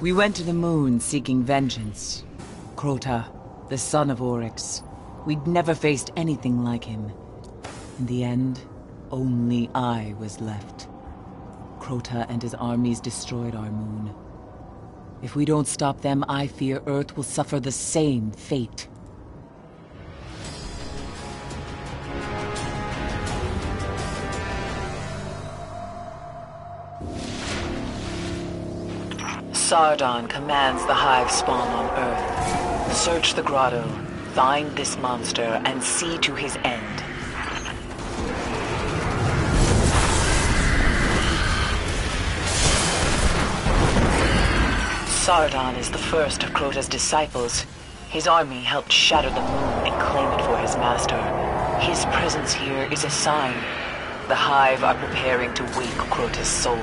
We went to the moon seeking vengeance. Crota, the son of Oryx. We'd never faced anything like him. In the end, only I was left. Crota and his armies destroyed our moon. If we don't stop them, I fear Earth will suffer the same fate. Sardon commands the hive spawn on Earth. Search the grotto, find this monster, and see to his end. Sardon is the first of Crota's disciples. His army helped shatter the moon and claim it for his master. His presence here is a sign. The Hive are preparing to wake Crota's soul.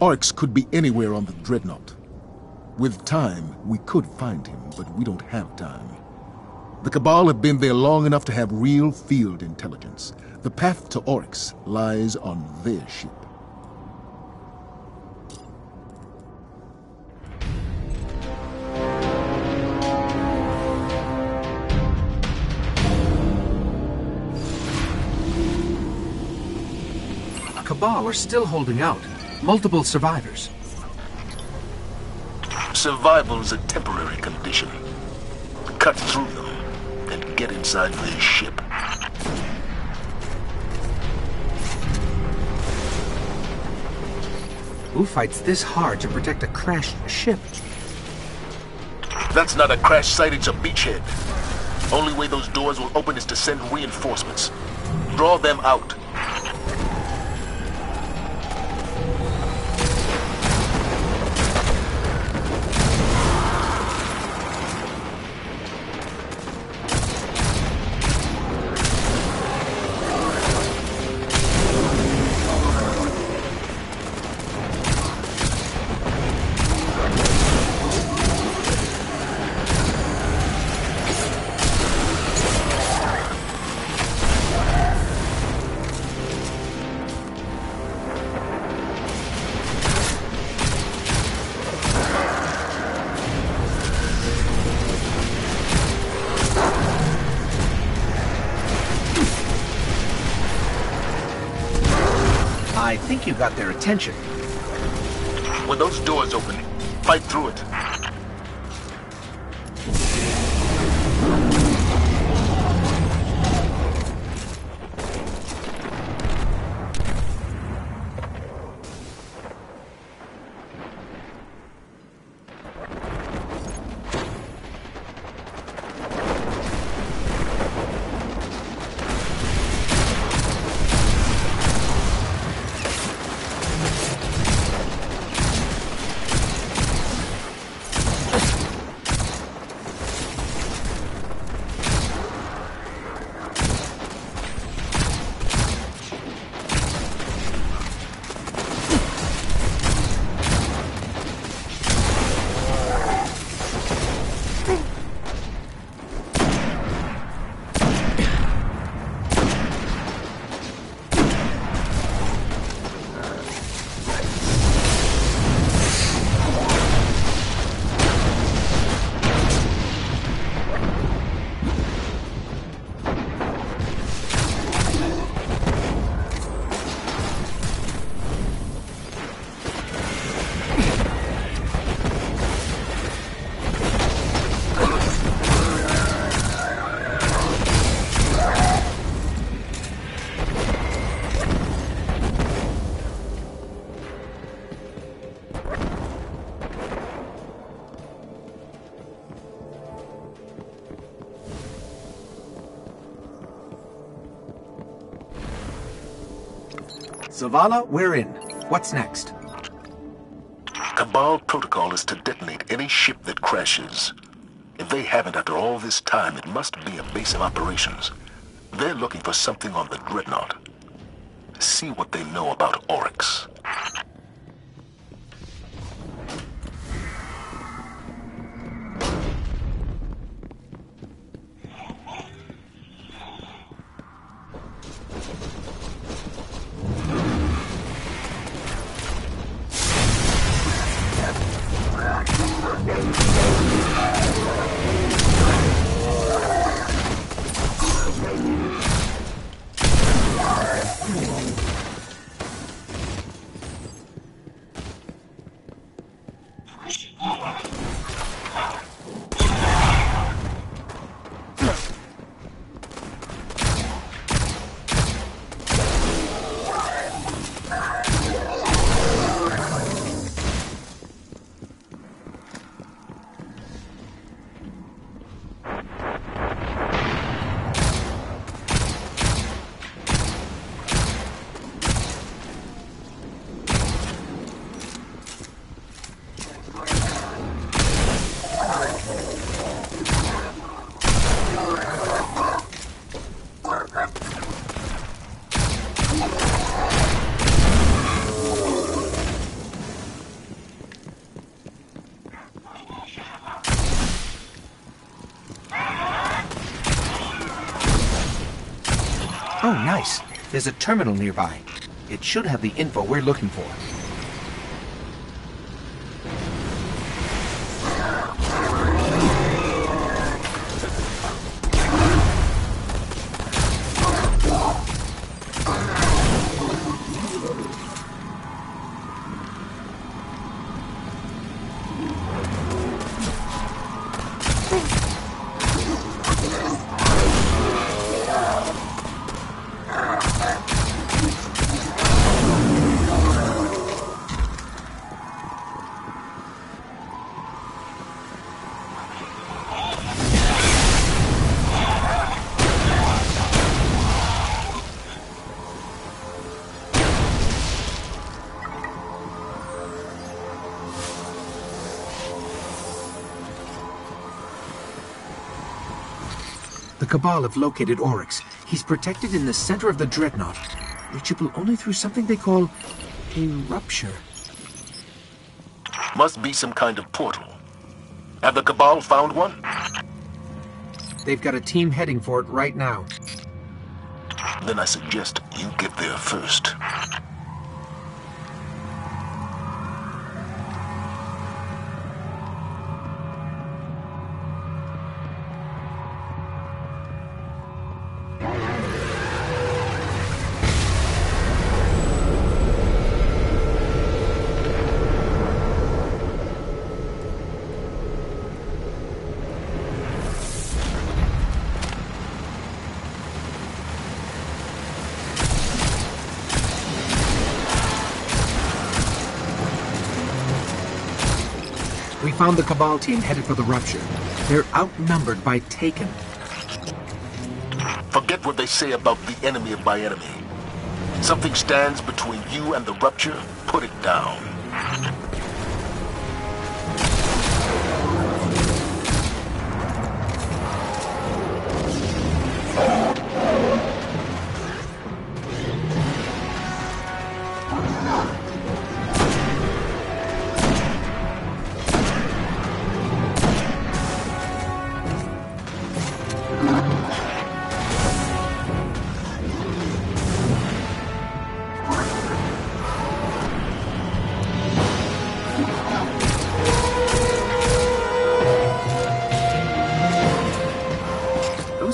Oryx could be anywhere on the Dreadnought. With time, we could find him, but we don't have time. The Cabal have been there long enough to have real field intelligence. The path to Oryx lies on their ship. Cabal are still holding out. Multiple survivors. Survival's a temporary condition. Cut through them and get inside their ship. Who fights this hard to protect a crashed ship? That's not a crash site, it's a beachhead. Only way those doors will open is to send reinforcements. Draw them out. I think you got their attention. When those doors open, fight through it. Zavala, we're in. What's next? Cabal protocol is to detonate any ship that crashes. If they haven't after all this time, it must be a base of operations. They're looking for something on the Dreadnought. See what they know about Oryx. Oh, nice. There's a terminal nearby. It should have the info we're looking for. The Cabal have located Oryx. He's protected in the center of the Dreadnought, reachable only through something they call a rupture. Must be some kind of portal. Have the Cabal found one? They've got a team heading for it right now. Then I suggest you get there first. Found the Cabal team headed for the rupture. They're outnumbered by Taken. Forget what they say about the enemy of my enemy. Something stands between you and the rupture, put it down.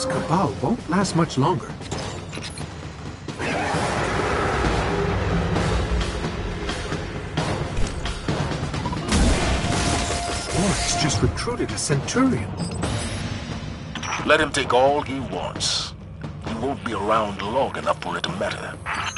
Cabal won't last much longer. Oryx just recruited a Centurion. Let him take all he wants. He won't be around long enough for it to matter.